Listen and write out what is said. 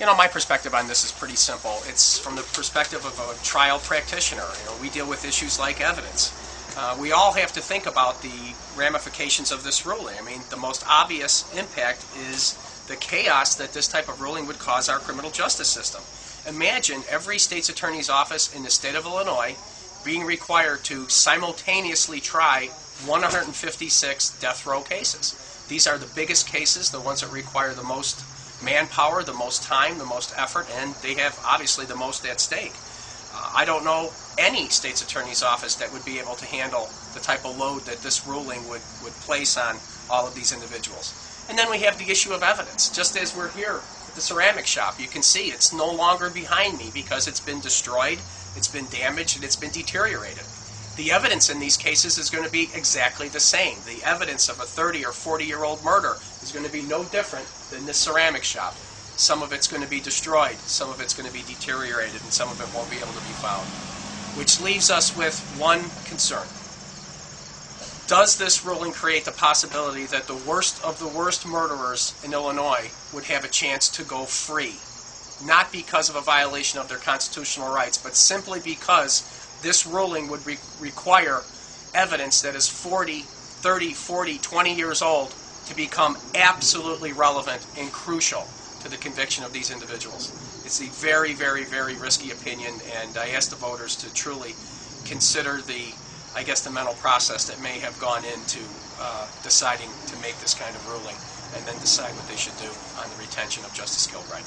You know, my perspective on this is pretty simple. It's from the perspective of a trial practitioner. You know, we deal with issues like evidence. We all have to think about the ramifications of this ruling. I mean, the most obvious impact is the chaos that this type of ruling would cause our criminal justice system. Imagine every state's attorney's office in the state of Illinois being required to simultaneously try 156 death row cases. These are the biggest cases, the ones that require the most manpower, the most time, the most effort, and they have obviously the most at stake. I don't know any state's attorney's office that would be able to handle the type of load that this ruling would place on all of these individuals. And then we have the issue of evidence. Just as we're here at the ceramic shop, you can see it's no longer behind me because it's been destroyed, it's been damaged, and it's been deteriorated. The evidence in these cases is going to be exactly the same. The evidence of a 30 or 40-year-old murder is going to be no different than this ceramic shop. Some of it's going to be destroyed, some of it's going to be deteriorated, and some of it won't be able to be found. Which leaves us with one concern. Does this ruling create the possibility that the worst of the worst murderers in Illinois would have a chance to go free? Not because of a violation of their constitutional rights, but simply because this ruling would require evidence that is 40, 30, 40, 20 years old to become absolutely relevant and crucial to the conviction of these individuals. It's a very, very, very risky opinion, and I ask the voters to truly consider the, I guess, the mental process that may have gone into deciding to make this kind of ruling, and then decide what they should do on the retention of Justice Kilbride.